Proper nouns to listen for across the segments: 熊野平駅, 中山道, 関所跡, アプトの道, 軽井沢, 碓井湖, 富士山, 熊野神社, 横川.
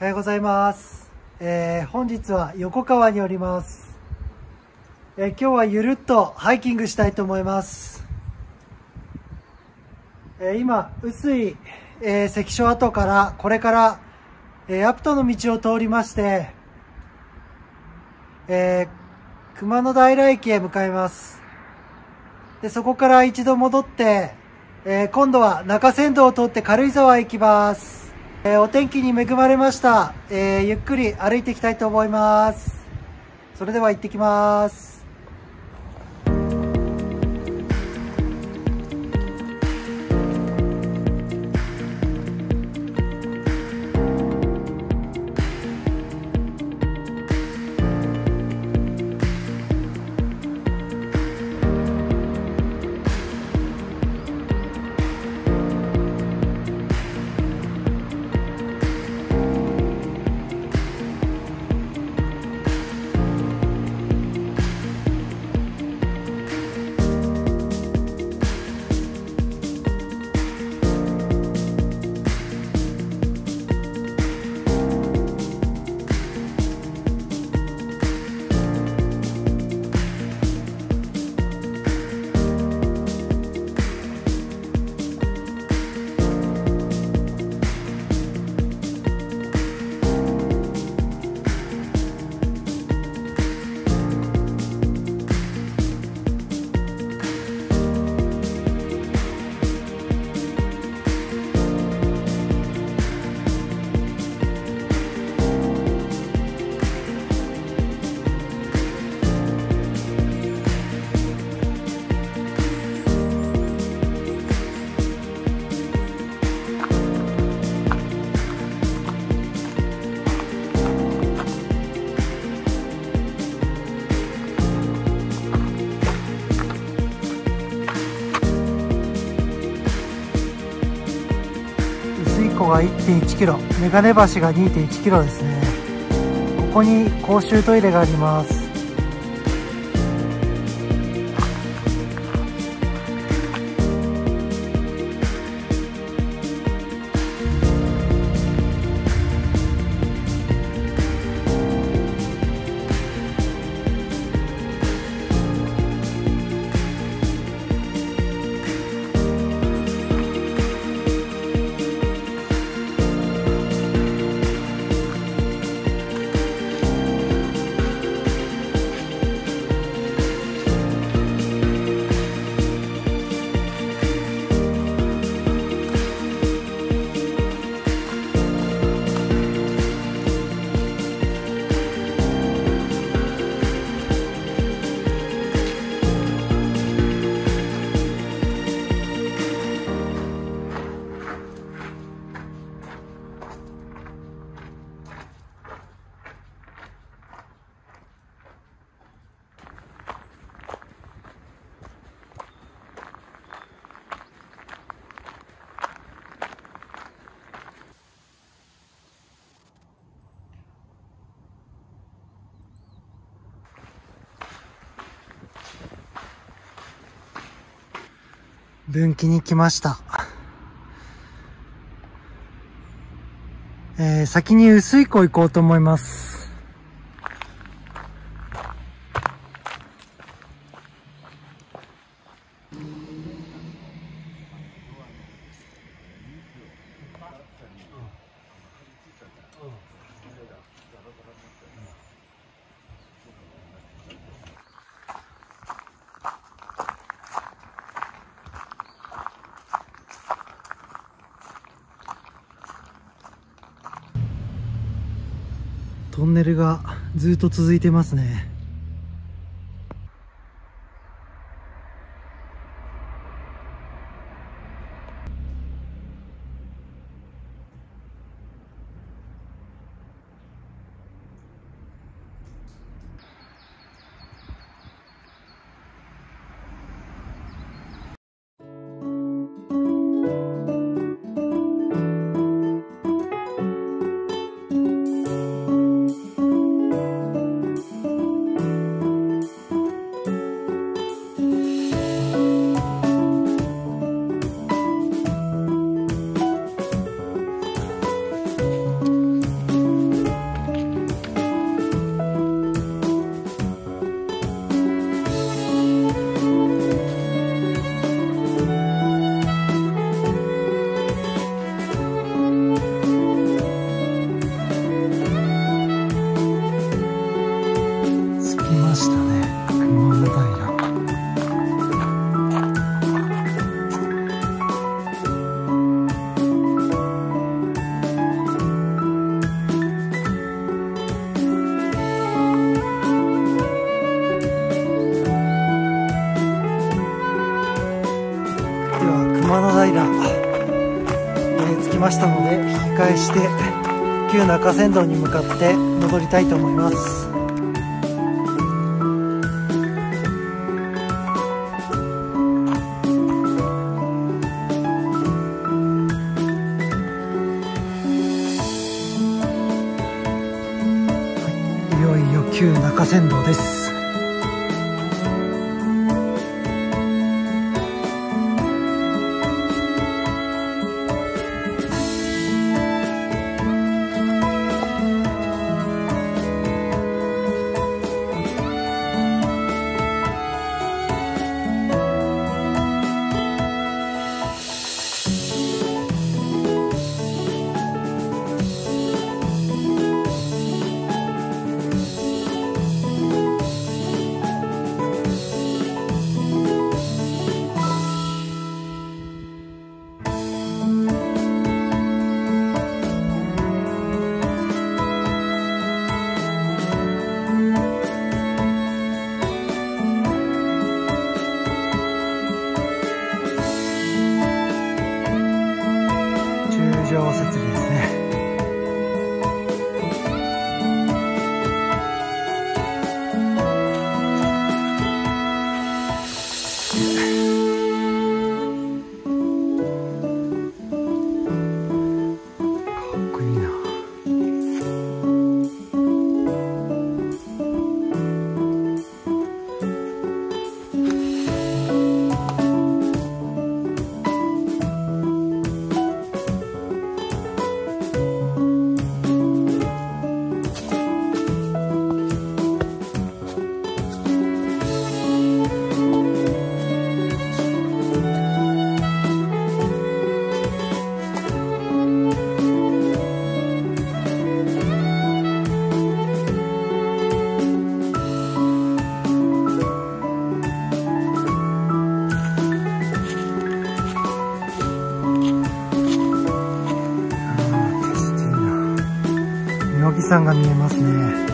おはようございます。本日は横川におります。今日はゆるっとハイキングしたいと思います。今、薄い、関所跡から、これから、アプトの道を通りまして、熊野平駅へ向かいます。で、そこから一度戻って、今度は中山道を通って軽井沢へ行きます。お天気に恵まれました、ゆっくり歩いていきたいと思います。それでは行ってきます。湖が 1.1km、メガネ橋が 2.1km ですね。ここに公衆トイレがあります。分岐に来ました。先に碓井湖行こうと思います。トンネルがずっと続いてますね。ましたので引き返して旧中山道に向かって戻りたいと思います。いよいよ旧中山道です。富士山が見えますね。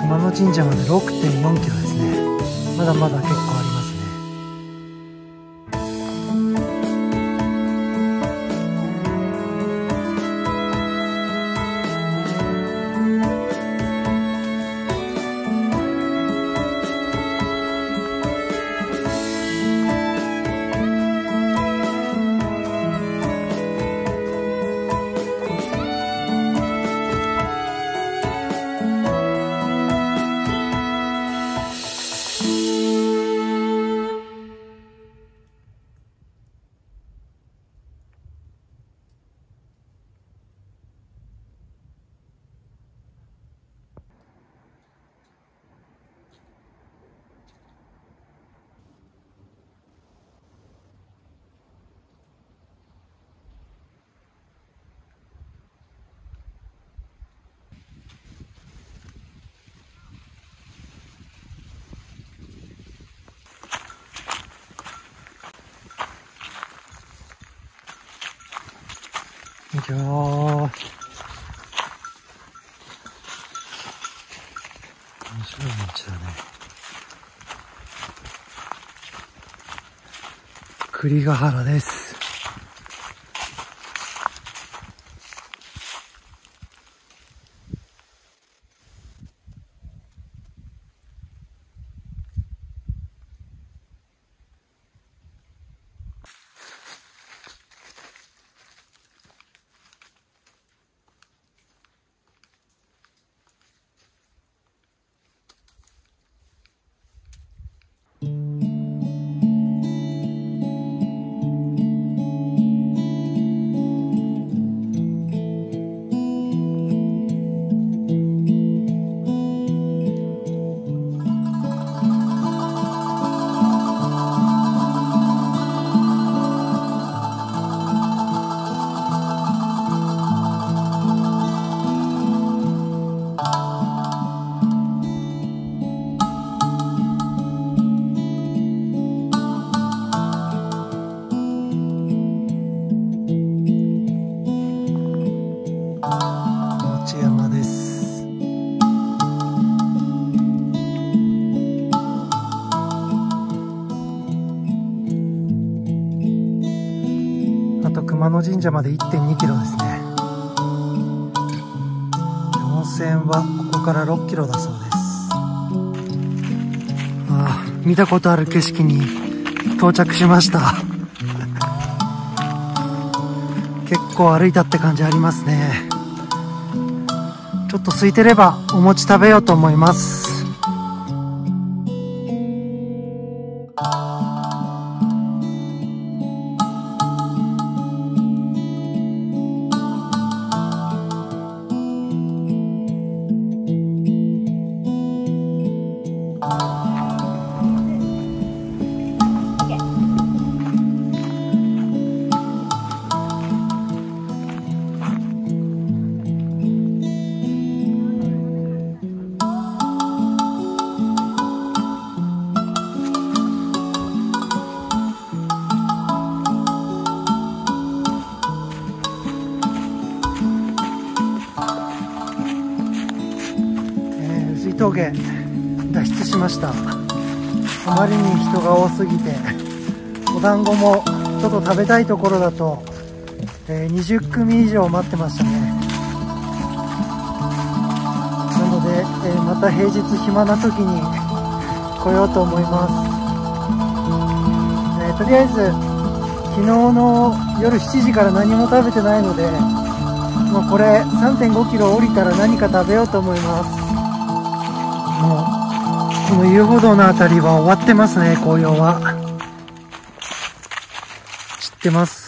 熊野神社まで 6.4 キロですね。まだまだ結構ありますね。いきまーす。面白い道だね。栗ヶ原です。熊野神社まで 1.2 キロですね。温泉はここから6キロだそうです。ああ、見たことある景色に到着しました。結構歩いたって感じありますね。ちょっと空いてればお餅食べようと思います。峠脱出しました。あまりに人が多すぎてお団子もちょっと食べたいところだと、20組以上待ってましたね。また平日暇な時に来ようと思います。とりあえず昨日の夜7時から何も食べてないので、もうこれ 3.5 キロ降りたら何か食べようと思います。もうこの遊歩道の辺りは終わってますね、紅葉は。散ってます。